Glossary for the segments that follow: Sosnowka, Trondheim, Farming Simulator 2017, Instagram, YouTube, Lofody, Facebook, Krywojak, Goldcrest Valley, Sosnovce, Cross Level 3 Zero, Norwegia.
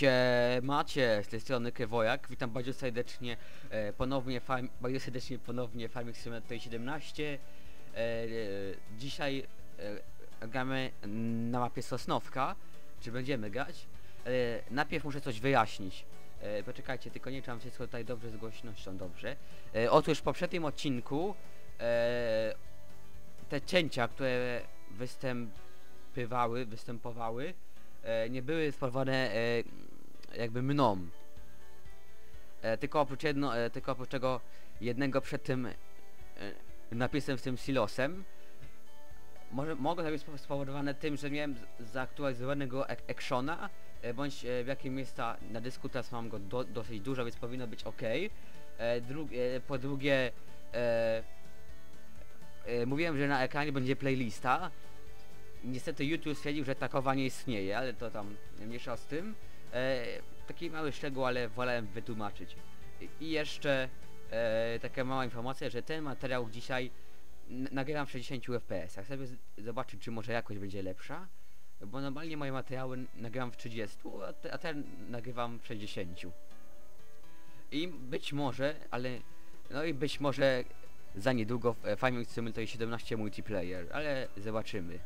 Siemacie, z tej strony Krywojak, witam bardzo serdecznie ponownie Farming Simulator 2017. Dzisiaj gramy na mapie Sosnowka, czy będziemy grać? Najpierw muszę coś wyjaśnić. Poczekajcie, tylko nie trzeba wszystko tutaj dobrze z głośnością, dobrze. Otóż w poprzednim odcinku te cięcia, które występowały, nie były spowodowane jakby mną, tylko oprócz tego jednego przed tym napisem z tym silosem, mogło to być spowodowane tym, że miałem zaktualizowanego actiona, bądź w jakim miejsca na dysku teraz mam go dosyć dużo, więc powinno być ok. Po drugie, mówiłem, że na ekranie będzie playlista. Niestety YouTube stwierdził, że takowa nie istnieje, ale to tam mniejsza z tym. Taki mały szczegół, ale wolałem wytłumaczyć. I jeszcze taka mała informacja, że ten materiał dzisiaj nagrywam w 60 fps. Jak sobie zobaczyć, czy może jakość będzie lepsza, bo normalnie moje materiały nagrywam w 30, a ten nagrywam w 60. I być może, za niedługo Farming Simulator 2017 multiplayer, ale zobaczymy.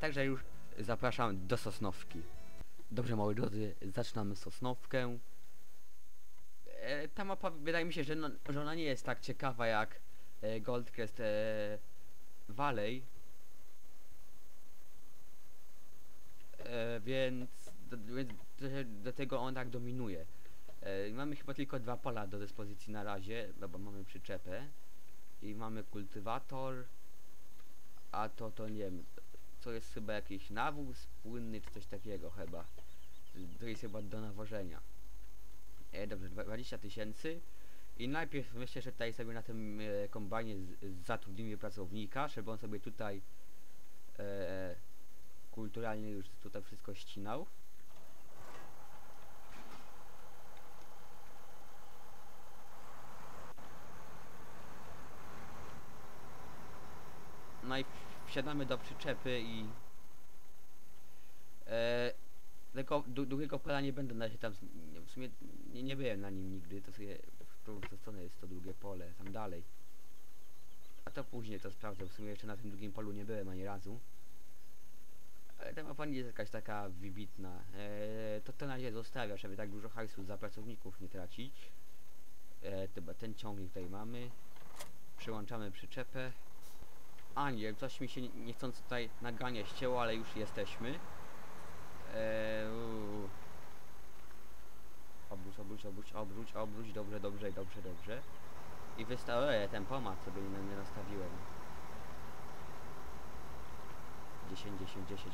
Także już zapraszam do Sosnowki. Dobrze, moi drodzy, zaczynamy Sosnowkę. Ta mapa, wydaje mi się, że ona nie jest tak ciekawa jak Goldcrest Valley, więc do tego on tak dominuje. Mamy chyba tylko dwa pola do dyspozycji na razie, bo mamy przyczepę i mamy kultywator, a to nie wiem, co jest, chyba jakiś nawóz płynny czy coś takiego chyba. To jest chyba do nawożenia. Dobrze, 20 000. I najpierw myślę, że tutaj sobie na tym kombajnie zatrudnimy pracownika, żeby on sobie tutaj kulturalnie już tutaj wszystko ścinał. No i wsiadamy do przyczepy i tylko drugiego pola nie będę na się tam, w sumie nie byłem na nim nigdy, to sobie w którą stronę jest to drugie pole, tam dalej. A to później to sprawdzę, w sumie jeszcze na tym drugim polu nie byłem ani razu. Ale ta mapa nie jest jakaś taka wybitna, to na razie zostawia, żeby tak dużo hajsu za pracowników nie tracić. Ten ciągnik tutaj mamy, przyłączamy przyczepę. A nie, coś mi się niechcący tutaj naganie ścięło, ale już jesteśmy. Obróć, dobrze. I wystawiłem tempomat, sobie nie nastawiłem. 10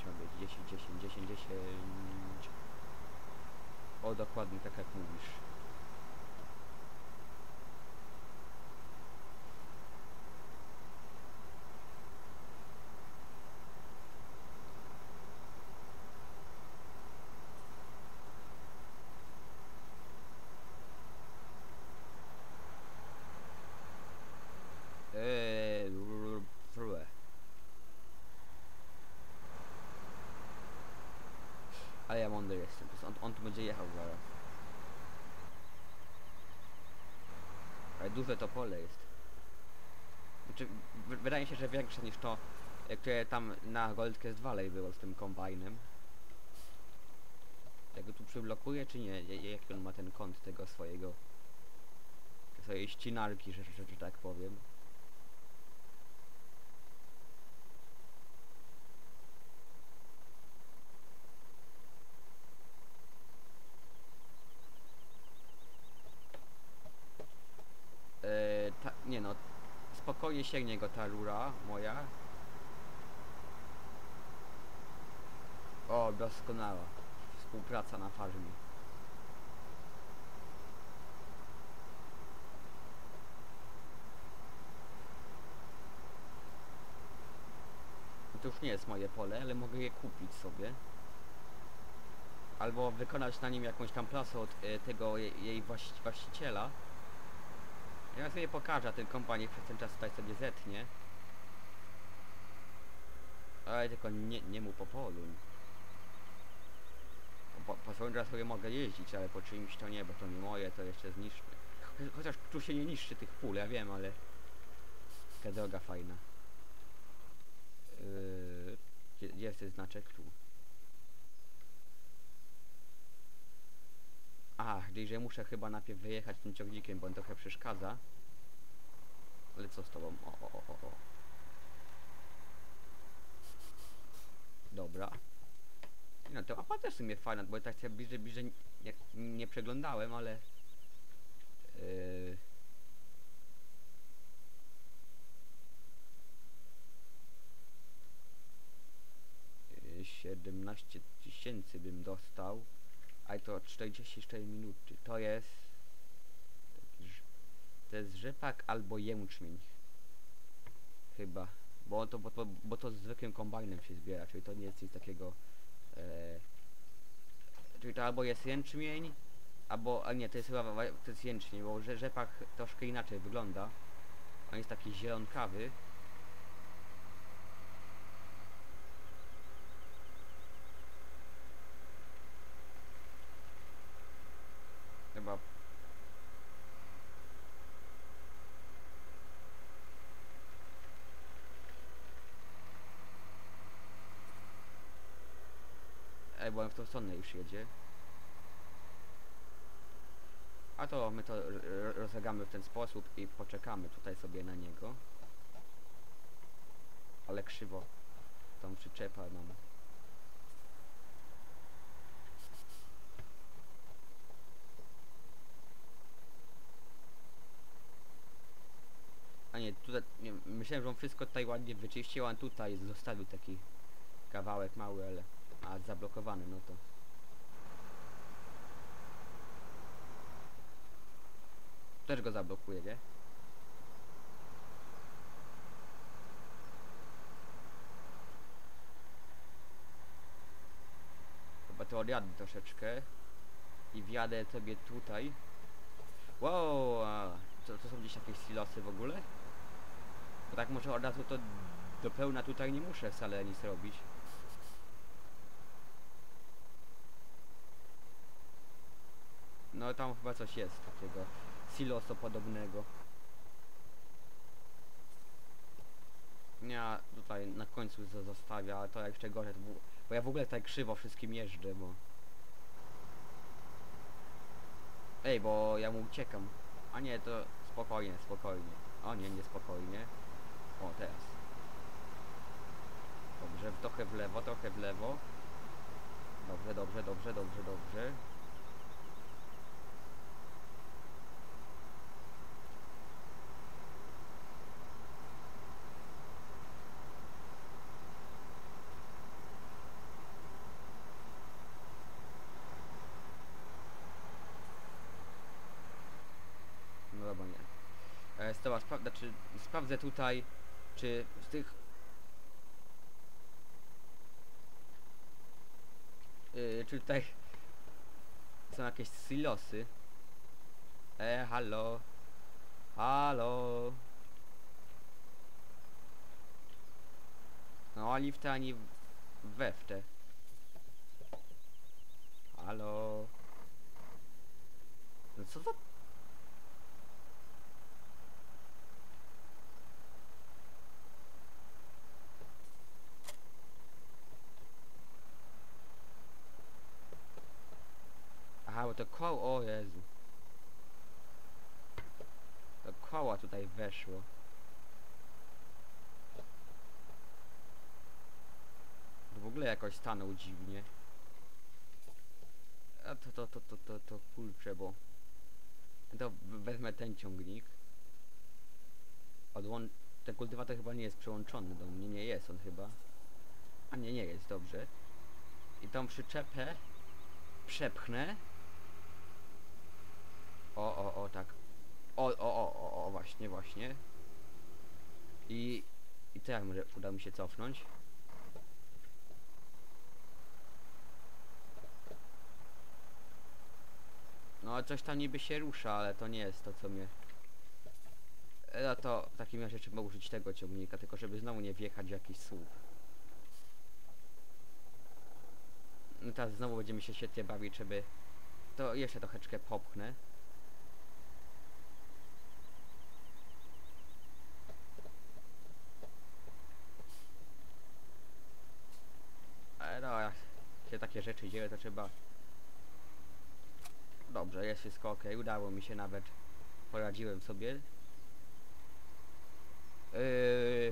ma być, 10. O, dokładnie tak jak mówisz. Ale ja mądry jestem, on tu będzie jechał zaraz. Ale duże to pole jest. Znaczy, wydaje mi się, że większe niż to, które tam na Goldcrest Valley było z tym kombajnem. Jak go tu przyblokuje, czy nie? Jaki on ma ten kąt tego swojej ścinarki, że tak powiem. Nie no, spokojnie sięgnie go ta rura moja. O, doskonała współpraca na farmie. To już nie jest moje pole, ale mogę je kupić sobie. Albo wykonać na nim jakąś tam pracę od tego jej właściciela. Ja sobie pokażę, ten kompanie przez ten czas tutaj sobie zetnie. Ale tylko nie mu po polu. po swoim drodze sobie mogę jeździć, ale po czymś to nie, bo to nie moje, to jeszcze zniszczmy. Chociaż tu się nie niszczy tych pól, ja wiem, ale... Ta droga fajna. Gdzie jest ten znaczek? Tu. A, czyli że muszę chyba najpierw wyjechać tym ciągnikiem, bo on trochę przeszkadza. Ale co z tobą? O. Dobra. No to mapa też w sumie fajna, bo tak się bliżej nie przeglądałem, ale... $17 000 bym dostał, a to 44 minuty. To jest rzepak albo jęczmień. Chyba. Bo to z zwykłym kombajnem się zbiera, czyli to nie jest nic takiego... czyli to albo jest jęczmień, albo... A nie, to jest chyba to jest jęczmień, bo rzepak troszkę inaczej wygląda. On jest taki zielonkawy. Bo on w tą stronę już jedzie. A to my to rozegramy w ten sposób i poczekamy tutaj sobie na niego. Ale krzywo tą przyczepa nam. A nie, tutaj nie, myślałem, że on wszystko tutaj ładnie wyczyścił, a tutaj zostawił taki kawałek mały, ale... A, zablokowany, no to... Też go zablokuje, nie? Chyba to odjadę troszeczkę. I wjadę sobie tutaj. Wow! To są gdzieś jakieś silosy w ogóle? Bo tak może od razu to do pełna tutaj nie muszę wcale nic robić. No tam chyba coś jest takiego siloso podobnego. Ja tutaj na końcu zostawię, ale to jak jeszcze gorzej, bo ja w ogóle tak krzywo wszystkim jeżdżę, bo... Ej, bo ja mu uciekam. A nie, to spokojnie, spokojnie. O nie, niespokojnie. O, teraz. Dobrze, trochę w lewo, trochę w lewo. Dobrze, dobrze, dobrze, dobrze, dobrze. Sprawdzę tutaj, czy z tych... czy tutaj są jakieś silosy? Halo? Halo? No, ani w te, ani we w te. Halo? No co za... To koło, o Jezu. To koła tutaj weszło. W ogóle jakoś stanął dziwnie. A to kurczę, bo... To wezmę ten ciągnik. Ten kultywator chyba nie jest przyłączony do mnie, nie jest on chyba. A nie, nie jest, dobrze. I tą przyczepę przepchnę. O, tak. O, właśnie. I to jak może uda mi się cofnąć? No, coś tam niby się rusza, ale to nie jest to, co mnie... No to w takim razie trzeba użyć tego ciągnika, tylko żeby znowu nie wjechać w jakiś słup. No teraz znowu będziemy się świetnie bawić, żeby to jeszcze troszeczkę popchnę. Ale no, jak się takie rzeczy dzieje, to trzeba... Dobrze, jest wszystko ok, udało mi się nawet, poradziłem sobie.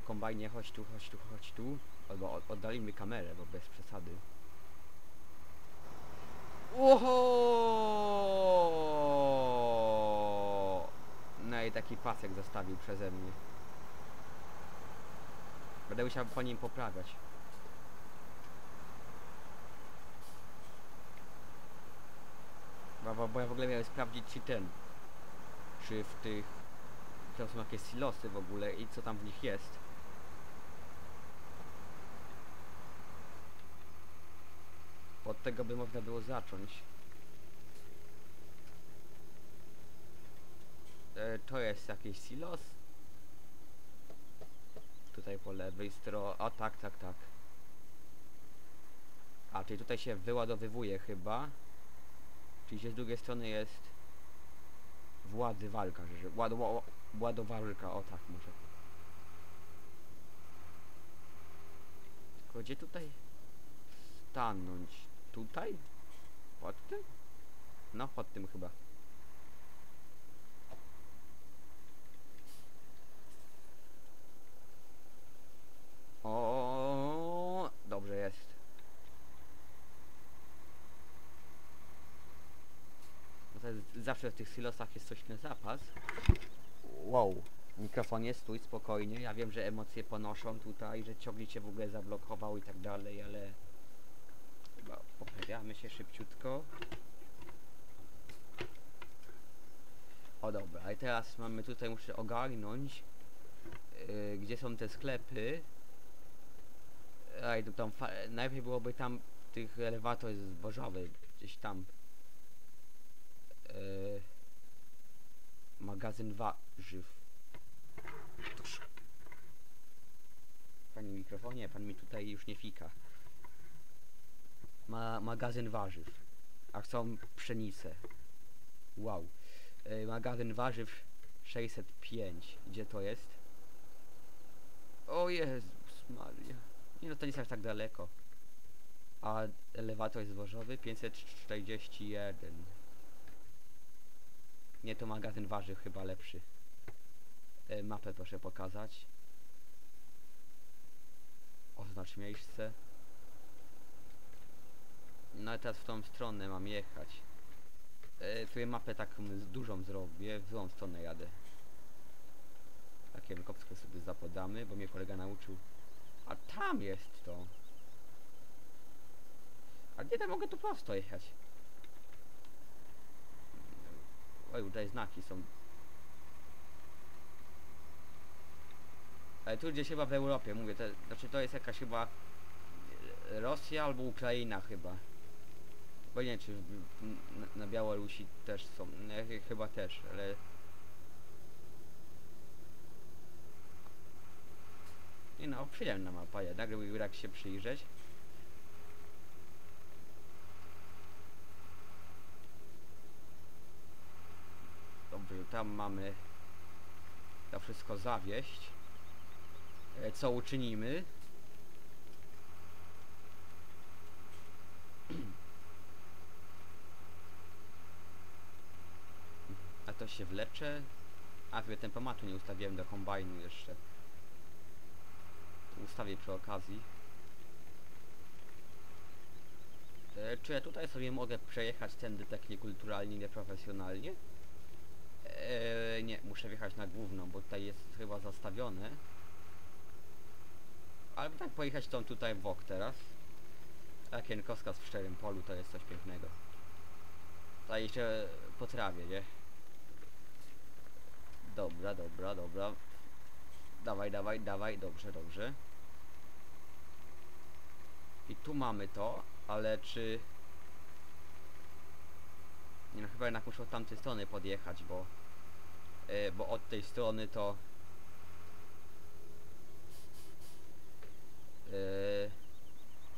Kombajnie, chodź tu, chodź tu, chodź tu. Albo oddalimy kamerę, bo bez przesady. Oho! No i taki pasek zostawił przeze mnie. Będę musiał po nim poprawiać. Bo ja w ogóle miałem sprawdzić, czy ten... Czy w tych... To są jakieś silosy w ogóle i co tam w nich jest. Od tego by można było zacząć. To jest jakiś silos. Tutaj po lewej stronie. A tak, tak, tak. A, czyli tutaj się wyładowywuje chyba. Czyli się z drugiej strony jest... Władywalka, że... Ładowarka, o tak może. Tylko gdzie tutaj stanąć? Tutaj? Pod tym? No pod tym chyba. O, dobrze jest. Zawsze w tych silosach jest coś na zapas. Wow, mikrofon jest, stój spokojnie. Ja wiem, że emocje ponoszą tutaj, że ciągnik się w ogóle zablokował i tak dalej, ale... Chyba poprawiamy się szybciutko. O dobra, i teraz mamy tutaj, muszę ogarnąć, gdzie są te sklepy. Aj, tam najpierw byłoby tam tych elewator zbożowy, gdzieś tam. Magazyn warzyw. Panie mikrofonie, pan mi tutaj już nie fika. Magazyn warzyw. A chcą pszenicę. Wow. Magazyn warzyw 605. Gdzie to jest? O Jezus Maria. Nie no, to nie jest aż tak daleko. A elewator zbożowy 541. Nie, to magazyn warzyw chyba lepszy. Mapę proszę pokazać. Oznacz miejsce. No i teraz w tą stronę mam jechać. Sobie mapę taką dużą zrobię. W tą stronę jadę. Takie wykopsko sobie zapodamy, bo mnie kolega nauczył. A tam jest to. A nie, tam mogę tu prosto jechać. Oj, tutaj znaki są. Ale tu gdzieś chyba w Europie, mówię, to, znaczy to jest jakaś chyba Rosja albo Ukraina chyba. Bo nie wiem, czy na Białorusi też są, nie, chyba też, ale... Nie no, przyjemna mapa jednak, gdyby tak się przyjrzeć. Tam mamy to wszystko zawieść. Co uczynimy? A to się wlecze. A chyba tempomatu nie ustawiłem do kombajnu jeszcze. Ustawię przy okazji. Czy ja tutaj sobie mogę przejechać tędy tak niekulturalnie, nieprofesjonalnie? Nie, muszę wjechać na główną, bo tutaj jest chyba zastawione. Ale tak pojechać tą tutaj w bok teraz. Akienkowska w szczerym polu to jest coś pięknego. Tutaj jeszcze po trawie, nie? Dobra, dobra, dobra. Dawaj, dawaj, dawaj, dobrze, dobrze. I tu mamy to, ale czy... Nie no, chyba jednak muszę od tamtej strony podjechać, bo od tej strony to...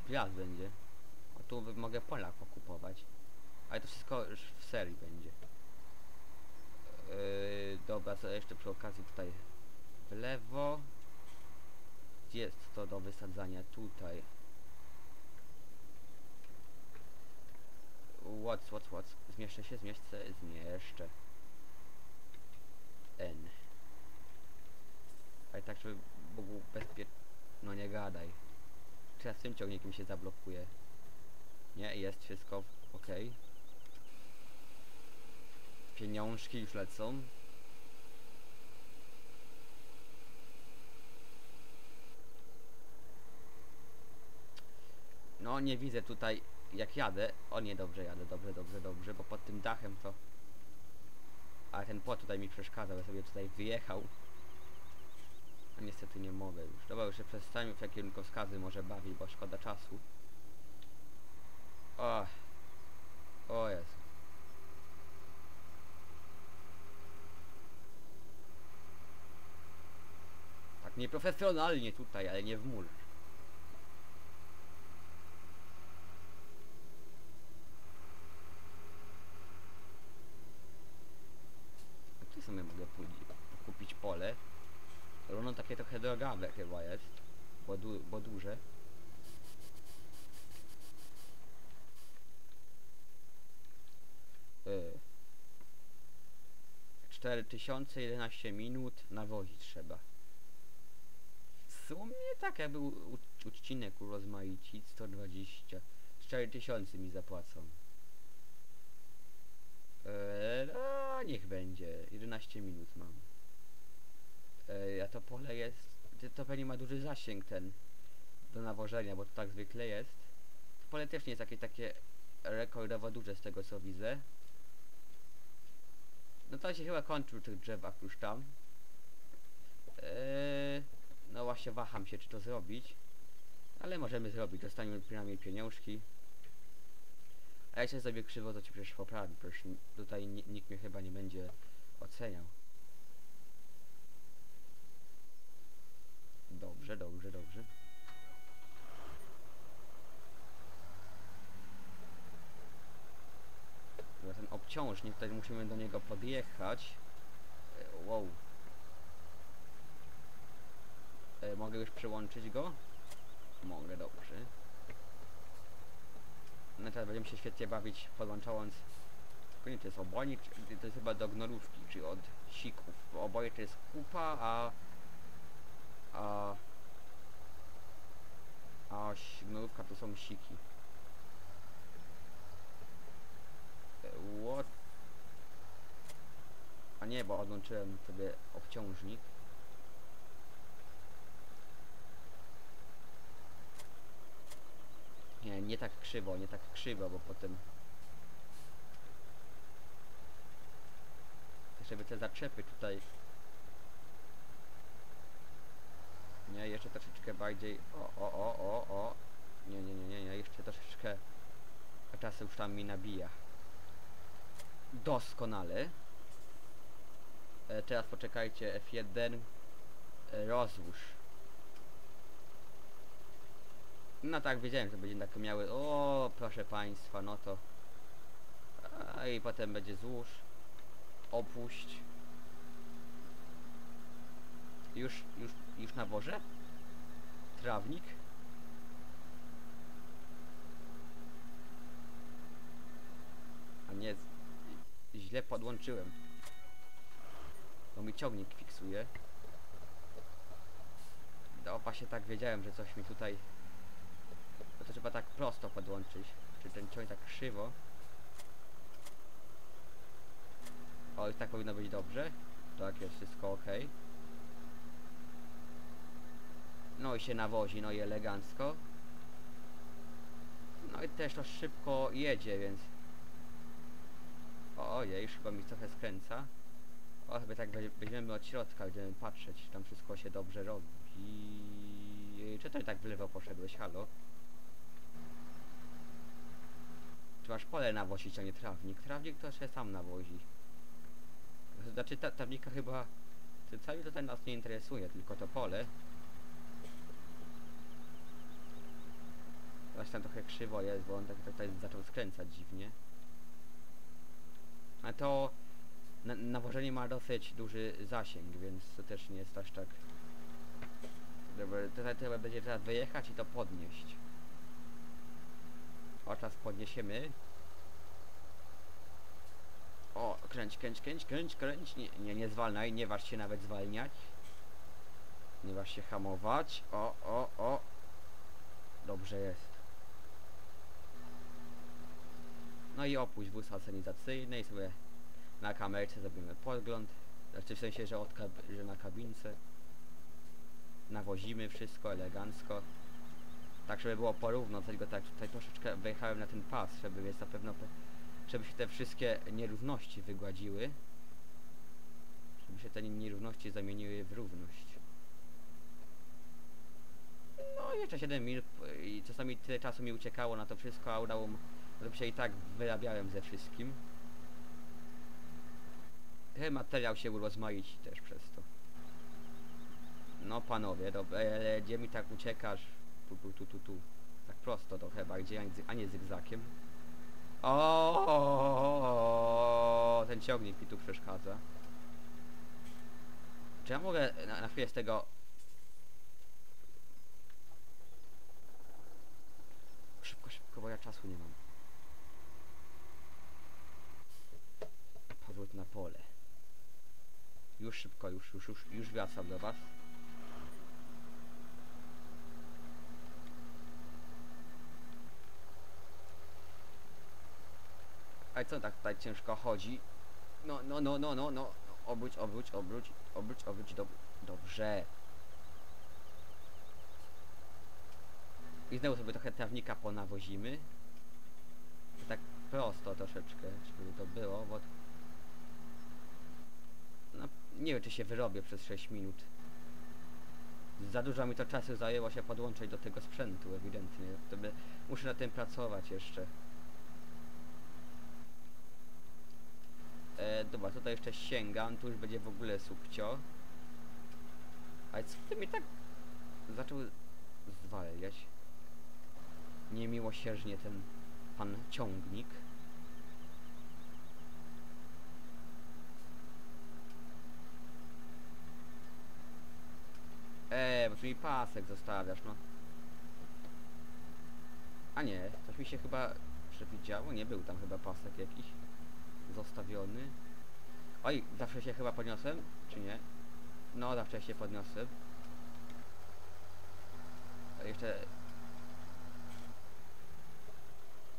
Wjazd będzie. tu mogę pola pokupować. Ale to wszystko już w serii będzie. Dobra, co jeszcze przy okazji tutaj w lewo. Gdzie jest to do wysadzania? Tutaj. What? Zmieszczę się. N. Ale tak, żeby był bezpieczny. No nie gadaj. Czy ja z tym ciągnikiem się zablokuję? Nie, jest wszystko ok. Pieniążki już lecą. No nie widzę tutaj jak jadę. O nie, dobrze jadę, dobrze, bo pod tym dachem to... Ale ten płot tutaj mi przeszkadzał, ja sobie tutaj wyjechał. A niestety nie mogę już. Dobra, już się przestańmy w jakie kierunkowskazy może bawić, bo szkoda czasu. O! O Jezu. Tak nieprofesjonalnie tutaj, ale nie w mur. A tu sobie mogę kupić pole. Ono takie trochę drogawe chyba jest, bo duże. Tysiące 11 minut nawozić trzeba. W sumie tak, jakby odcinek urozmaicić, 120. 4000 mi zapłacą. A niech będzie, 11 minut mam. A to pole jest... To pewnie ma duży zasięg ten do nawożenia, bo to tak zwykle jest. To pole też nie jest takie rekordowo duże z tego co widzę. No to się chyba kończył tych drzewach już tam. No właśnie waham się czy to zrobić. Ale możemy zrobić, dostaniemy przynajmniej pieniążki. A jak się zrobię krzywo to ci przecież poprawi, przecież tutaj nikt mnie chyba nie będzie oceniał. Dobrze, dobrze. Ten obciążnik, tutaj musimy do niego podjechać. Wow. Mogę już przyłączyć go? Mogę, dobrze. No teraz będziemy się świetnie bawić, podłączając... Nie, to jest obojnik, to jest chyba do gnorówki, czyli od sików. Oboje to jest kupa, a gnorówka to są siki. What? A nie, bo odłączyłem sobie obciążnik. Nie, nie tak krzywo, bo potem... Żeby te zaczepy tutaj... Nie, jeszcze troszeczkę bardziej... O. Nie, jeszcze troszeczkę... A czasem już tam mi nabija. Doskonale. Teraz poczekajcie, F1 rozłóż. No tak, wiedziałem, że będzie tak miały. O, proszę państwa, no to. A i potem będzie złóż. Opuść. Już na wozie? Trawnik? A nie. Źle podłączyłem. Bo mi ciągnik fiksuje. Opa, się tak wiedziałem, że coś mi tutaj... Bo to trzeba tak prosto podłączyć. Czy ten ciągnik tak krzywo. O, i tak powinno być dobrze. Tak, jest wszystko ok. No i się nawozi, no i elegancko. No i też to szybko jedzie, więc... Ojej, już chyba mi trochę skręca. O, sobie tak weźmiemy od środka, będziemy patrzeć, czy tam wszystko się dobrze robi. Czy to i tak w lewo poszedłeś, halo? Czy masz pole nawozić, a nie trawnik? Trawnik to się sam nawozi. Znaczy trawnika chyba... Cały tutaj nas nie interesuje, tylko to pole. Właśnie tam trochę krzywo jest, bo on tak tutaj zaczął skręcać dziwnie. A to nawożenie ma dosyć duży zasięg, więc to też nie jest aż tak... Tutaj trzeba będzie teraz wyjechać i to podnieść. O, teraz podniesiemy. O, kręć. Nie zwalniaj, nie waż się nawet zwalniać. Nie waż się hamować. O. Dobrze jest. No i opuść wóz asenizacyjny i sobie na kamerce zrobimy podgląd. Znaczy w sensie, że na kabince. Nawozimy wszystko elegancko. Tak, żeby było porówno. Tego tak tutaj troszeczkę wyjechałem na ten pas, żeby więc na pewno... Żeby się te wszystkie nierówności wygładziły. Żeby się te nierówności zamieniły w równość. No i jeszcze 7 mil i czasami tyle czasu mi uciekało na to wszystko, a udało mi się i tak wyrabiałem ze wszystkim. Ten materiał się urozmaici też przez to. No panowie, dobra, gdzie mi tak uciekasz? Tu. Tak prosto to chyba, gdzie, a nie zygzakiem. O, ten ciągnik mi tu przeszkadza. Czy ja mogę na chwilę z tego... Szybko, bo ja czasu nie mam. Powrót na pole. Już szybko, już wracam do was. A co tak tutaj ciężko chodzi? No. Obróć, dobrze. I znowu sobie trochę trawnika ponawozimy. Tak prosto troszeczkę, żeby to było, bo... No, nie wiem, czy się wyrobię przez 6 minut. Za dużo mi to czasu zajęło się podłączyć do tego sprzętu, ewidentnie. To by... Muszę nad tym pracować jeszcze. Dobra, tutaj jeszcze sięgam, tu już będzie w ogóle subcio. Ale co ty mi tak zaczął zwalniać? Niemiłosiernie ten pan ciągnik. Bo tu mi pasek zostawiasz, no. A nie, coś mi się chyba przewidziało, nie był tam chyba pasek jakiś zostawiony. Oj, zawsze się chyba podniosłem, czy nie? No, zawsze się podniosłem. Jeszcze...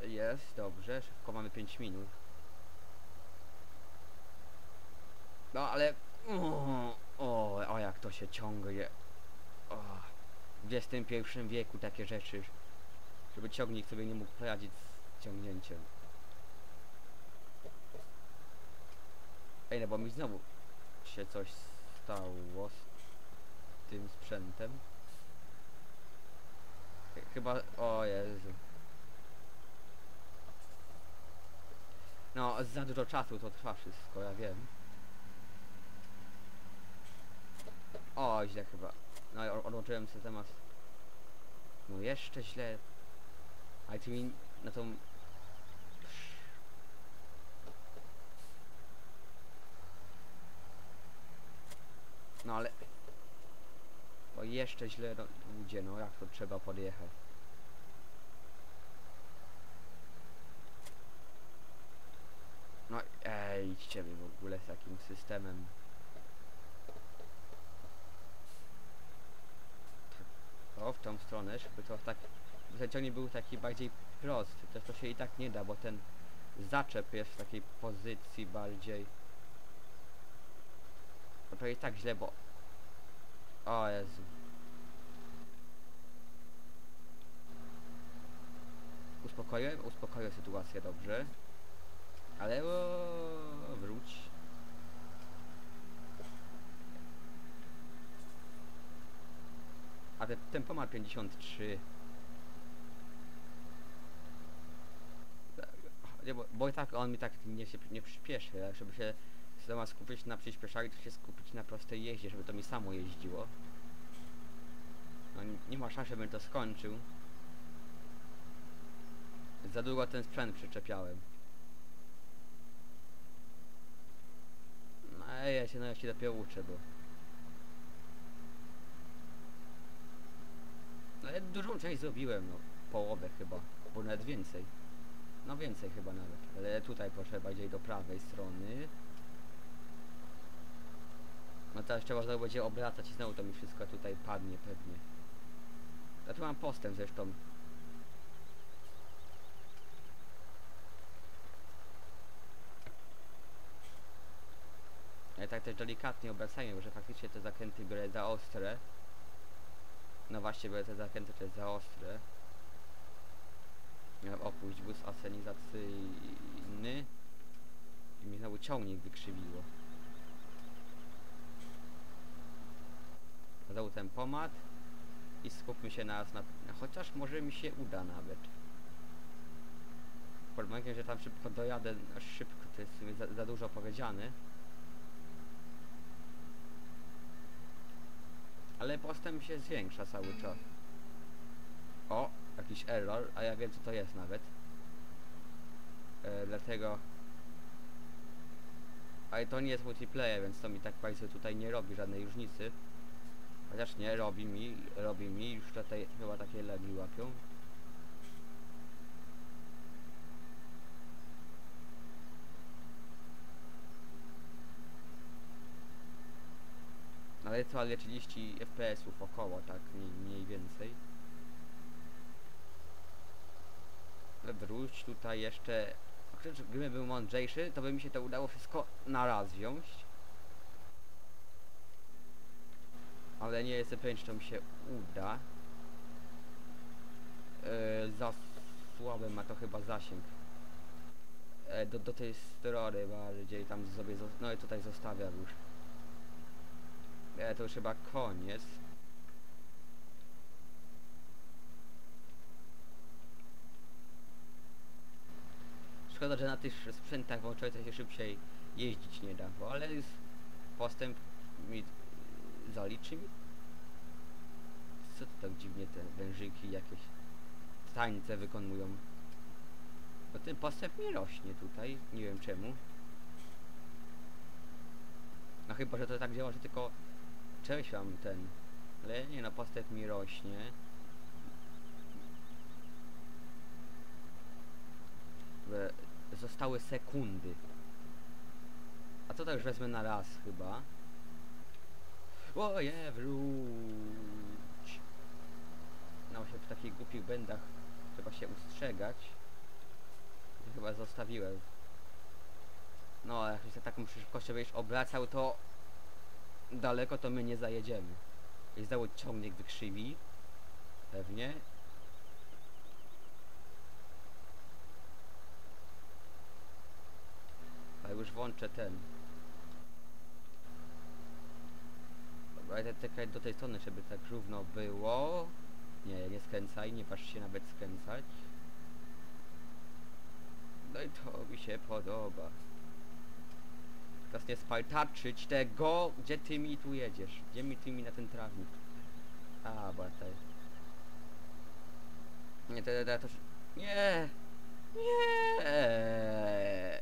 Jest, dobrze, szybko mamy 5 minut. No, ale... O, jak to się ciągnie. O, w XXI wieku takie rzeczy. Żeby ciągnik sobie nie mógł poradzić z ciągnięciem. Ej, no bo mi znowu się coś stało z tym sprzętem. Chyba... O Jezu. No, za dużo czasu to trwa wszystko, ja wiem. O, źle chyba. No i odłączyłem się temat. No jeszcze źle. Ale ty mi na tą... No ale... O, jeszcze źle, no, ludzie, no jak to trzeba podjechać. No idźcie wy w ogóle z takim systemem. O, w tą stronę, żeby to tak... Żeby ten ciągnik był taki bardziej prosty. Też to się i tak nie da, bo ten zaczep jest w takiej pozycji bardziej... No to jest tak źle, bo... O Jezu. Uspokoję sytuację, dobrze. Ale... wróć. A tempomat 53. Bo i tak on mi tak nie przyspieszy, żeby się... Zamiast skupić na przyspieszaniu, to się skupić na prostej jeździe, żeby to mi samo jeździło. No nie ma szans, żebym to skończył. Za długo ten sprzęt przyczepiałem. No ja się dopiero uczę, bo... Ale dużą część zrobiłem, no. Połowę chyba, bo nawet więcej. No więcej chyba nawet. Ale tutaj proszę bardziej do prawej strony. No teraz trzeba znowu będzie obracać i znowu to mi wszystko tutaj padnie pewnie. Ja tu mam postęp zresztą. Ale tak też delikatnie obracajmy, bo że faktycznie te zakręty biorę za ostre. No właśnie, biorę te zakręty też za ostre. Miałem opuść wóz asenizacyjny. I mi znowu ciągnik wykrzywiło. Znowu ten pomad. I skupmy się na... Chociaż może mi się uda nawet. Pod warunkiem, że tam szybko dojadę. Szybko to jest w sumie za dużo powiedziane. Ale postęp się zwiększa cały czas. O! Jakiś error, a ja wiem co to jest nawet. Dlatego... Ale to nie jest multiplayer, więc to mi tak bardzo tutaj nie robi żadnej różnicy. Chociaż nie, robi mi, już tutaj chyba takie lagi łapią. Ale co, ale 30 FPS-ów około, tak mniej więcej. Wróć tutaj jeszcze... Gdybym był mądrzejszy, to by mi się to udało wszystko na raz wziąć. Ale nie jestem pewien, czy to mi się uda. Za słaby ma to chyba zasięg. Do tej strony bardziej tam sobie... No i tutaj zostawiam już. To już chyba koniec. Szkoda, że na tych sprzętach włączających się szybciej jeździć nie da, bo ale jest postęp mi zaliczy mi. Co to tak dziwnie te wężyki jakieś tańce wykonują? Bo ten postęp nie rośnie tutaj, nie wiem czemu. No chyba, że to tak działa, że tylko czegoś mam ten, ale nie, no postęp mi rośnie. Zostały sekundy. A to tak już wezmę na raz chyba. Oje, wróć. No się w takich głupich błędach trzeba się ustrzegać. Chyba zostawiłem. No ale jak się taką szybkością będziesz obracał, to daleko to my nie zajedziemy. I znowu ciągnik wykrzywi. Pewnie. A już włączę ten. Dobra, ja czekaj do tej strony, żeby tak równo było. Nie, nie skręcaj, nie patrz się nawet skręcać. No i to mi się podoba. Teraz nie spaltarczyć tego, gdzie ty mi tu jedziesz. Gdzie mi ty mi na ten trawnik? A, bo tutaj. Nie, to... Nie! Nie!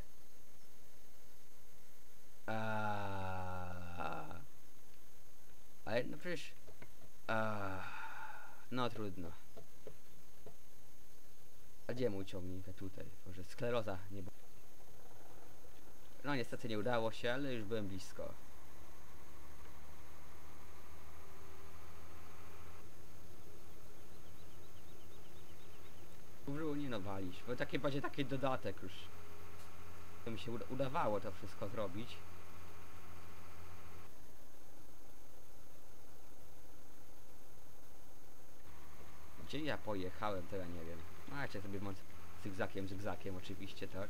Ale no przecież... No trudno. A gdzie mój ciągnik? Tutaj. Może skleroza nie... No niestety nie udało się, ale już byłem blisko. Nie no walić, bo takie bardziej taki dodatek już. To mi się udawało to wszystko zrobić. Gdzie ja pojechałem, to ja nie wiem. Macie sobie mąc zygzakiem oczywiście, tak?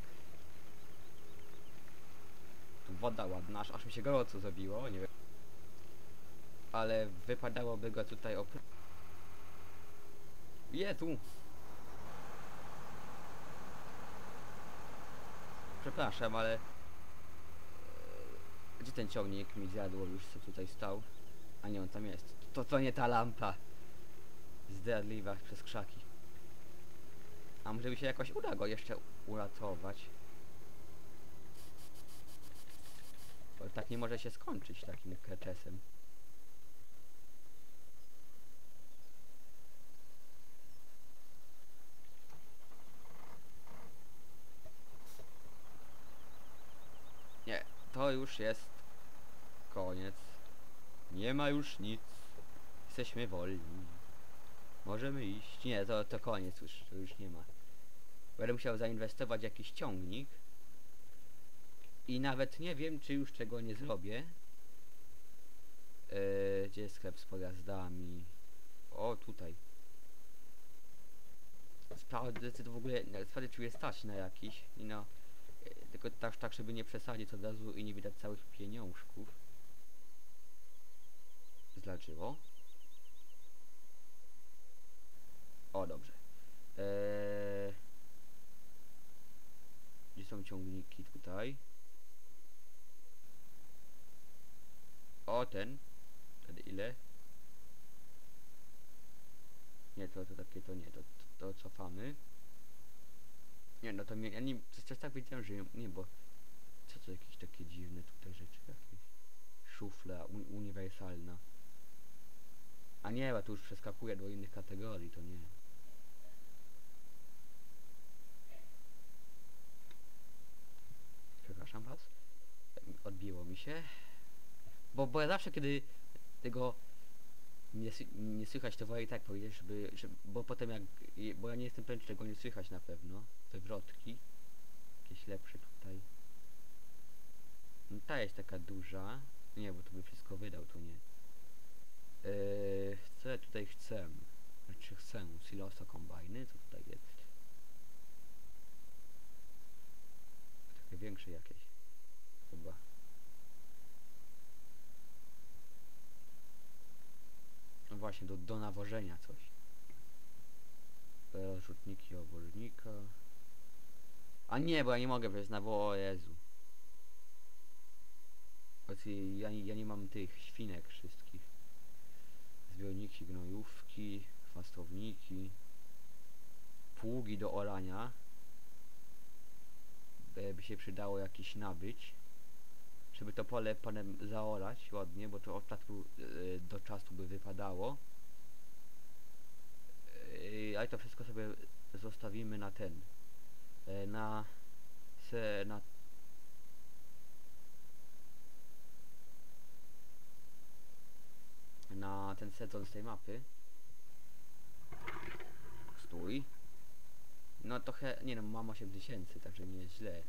Tu woda ładna, aż mi się gorąco zrobiło, nie wiem. Ale wypadałoby go tutaj opr... Je tu! Przepraszam, ale... Gdzie ten ciągnik mi zjadło już, co tutaj stał? A nie, on tam jest. To nie ta lampa. Zdradliwa przez krzaki. A może mi się jakoś uda go jeszcze uratować? Bo tak nie może się skończyć takim kreczesem. Nie, to już jest koniec. Nie ma już nic. Jesteśmy wolni. Możemy iść. Nie, to koniec już. To już nie ma. Będę musiał zainwestować jakiś ciągnik. I nawet nie wiem, czy już czego nie zrobię. Gdzie jest sklep z pojazdami? O, tutaj. Sprawdzę, czy to w ogóle... Sprawdzę, czy je stać na jakiś. I no... Tylko tak, żeby nie przesadzić od razu i nie widać całych pieniążków. Zlaczyło. O, dobrze. Gdzie są ciągniki? Tutaj. O, ten. Wtedy ile? Nie, to takie to nie. To cofamy. Nie, no to mnie... Ja nie... Przez czas tak wiedziałem, że... Nie, bo... Co to jakieś takie dziwne tutaj rzeczy? Jakieś... Szufla uniwersalna. A nie, bo tu już przeskakuje do innych kategorii, to nie. Przepraszam was. Odbiło mi się. Bo ja zawsze, kiedy tego nie słychać, to wolę i tak powiedzieć, bo potem jak... Bo ja nie jestem pewien, czy tego nie słychać na pewno. Wywrotki. Jakieś lepsze tutaj. No ta jest taka duża. Nie, bo to by wszystko wydał, to nie. Co ja tutaj chcę? Znaczy chcę silosa, kombajny, co tutaj jest? Takie większe jakieś. Chyba. No właśnie, do nawożenia coś. Rozrzutniki obornika. A nie, bo ja nie mogę, bo jest nawoło, o Jezu. Ja nie mam tych świnek wszystkich. Zbiorniki, gnojówki, chwastowniki, pługi do orania. By się przydało jakiś nabyć. Żeby to pole panem zaorać ładnie, bo to od czasu do czasu by wypadało. Ale to wszystko sobie zostawimy na ten. Na ten sezon z tej mapy. Stój. No trochę, nie no, mam 8000, także nie jest źle.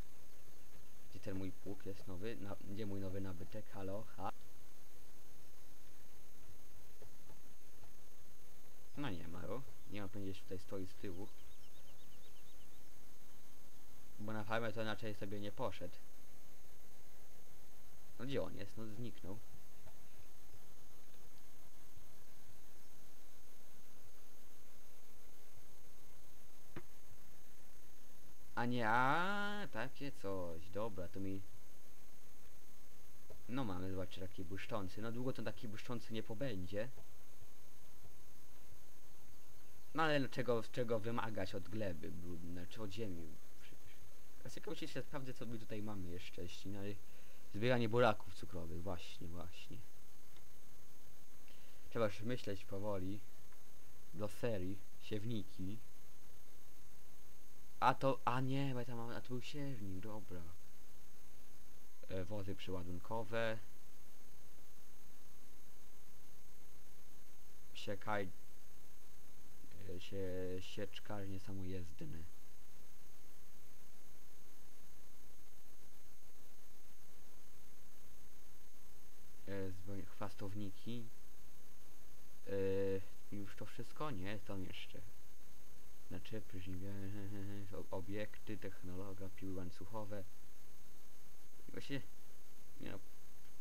Gdzie ten mój pług jest nowy? Gdzie mój nowy nabytek? Halo, ha. No nie ma go. Nie ma pewnie, że tutaj stoi z tyłu. Bo na farmę to inaczej sobie nie poszedł. No gdzie on jest? No zniknął. A nie, a takie coś, dobra, to mi... No mamy, zobaczcie, taki błyszczący, no długo to taki błyszczący nie pobędzie. No ale no, czego wymagać od gleby brudne, czy od ziemi? Teraz jakoś jeszcze sprawdzę, co my tutaj mamy jeszcze, jeśli no i... Zbieranie buraków cukrowych, właśnie, właśnie. Trzeba już myśleć powoli. Do serii, siewniki. A to... A nie, bo ja tam mam... A to był siewnik, dobra. Wozy przyładunkowe. Siekaj... Sieczkarnie samojezdne. Chwastowniki. Już to wszystko? Nie, tam jeszcze. Znaczy, później obiekty, technologia, piły łańcuchowe. I właśnie, nie no,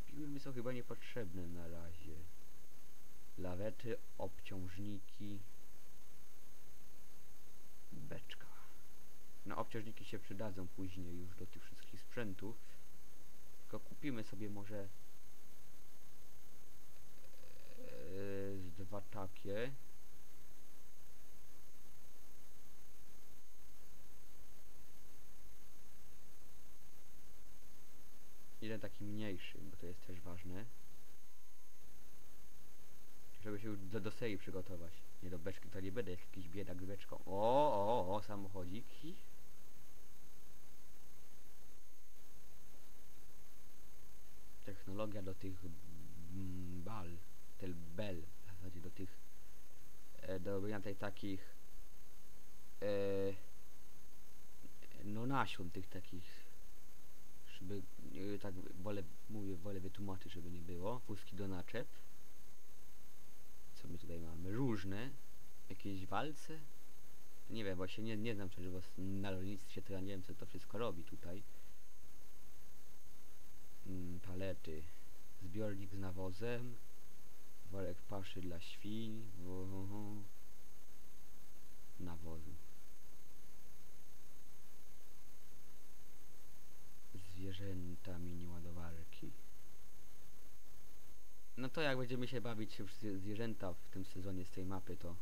piły mi są chyba niepotrzebne na razie. Lawety, obciążniki. Beczka. No obciążniki się przydadzą później już do tych wszystkich sprzętów. Tylko kupimy sobie może... dwa takie. jeden taki mniejszy, bo to jest też ważne. Żeby się już do serii przygotować. Nie do beczki, to nie będę jakiś biedak z beczką. O, samochodziki. Technologia do tych bel, w zasadzie do tych do robienia tej takich no nasion tych takich, żeby tak wolę wytłumaczyć, żeby nie było. Puski do naczep. Co my tutaj mamy? Różne. Jakieś walce? Nie wiem, właśnie nie znam przecież, bo na rolnictwie to ja nie wiem, co to wszystko robi tutaj. Palety. Zbiornik z nawozem. Worek paszy dla świń. Nawozu. Zwierzęta, mini ładowarki. No to jak będziemy się bawić już zwierzęta w tym sezonie z tej mapy, to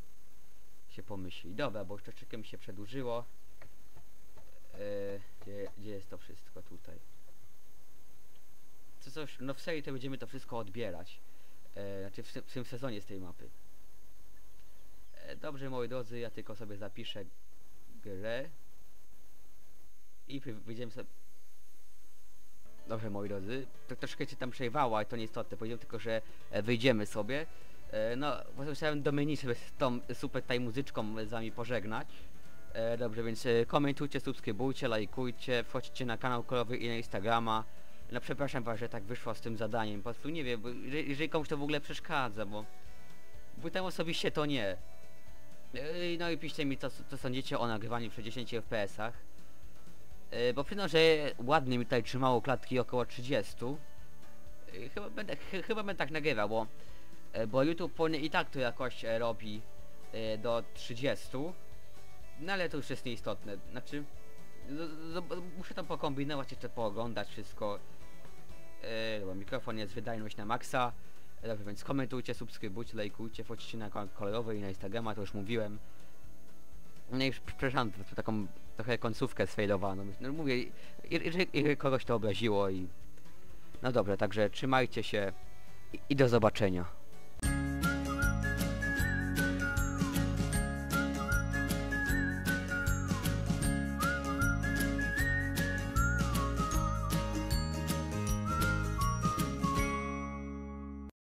się pomyśli. Dobra, bo już troszeczkę mi się przedłużyło. Gdzie jest to wszystko tutaj? To coś, no w serii to będziemy to wszystko odbierać. Znaczy w tym sezonie z tej mapy. Dobrze, moi drodzy, ja tylko sobie zapiszę grę. I będziemy sobie... Dobrze, moi drodzy, troszkę się tam przejwała, ale to nieistotne, powiedziałem tylko, że wyjdziemy sobie. No, właśnie chciałem do menu sobie z tą super tutaj muzyczką z wami pożegnać. Dobrze, więc komentujcie, subskrybujcie, lajkujcie, wchodźcie na kanał Kolowy i na Instagrama. No przepraszam was, że tak wyszło z tym zadaniem, po prostu nie wiem, bo jeżeli komuś to w ogóle przeszkadza, bo tam osobiście to nie. No i piszcie mi, co sądzicie o nagrywaniu przy 10 FPS-ach. Bo przyznam, że ładnie mi tutaj trzymało klatki około 30. Chyba będę tak nagrywał, bo YouTube i tak to jakoś robi do 30. No ale to już jest nieistotne. Znaczy... muszę tam pokombinować, jeszcze pooglądać wszystko. Bo mikrofon jest wydajność na maksa. Dobrze, więc komentujcie, subskrybujcie, lajkujcie, wchodźcie na kanał Kolorowy i na Instagrama, to już mówiłem. No i przepraszam, taką trochę końcówkę sfejlowaną. No mówię, jeżeli kogoś to obraziło i... No dobrze, także trzymajcie się i do zobaczenia.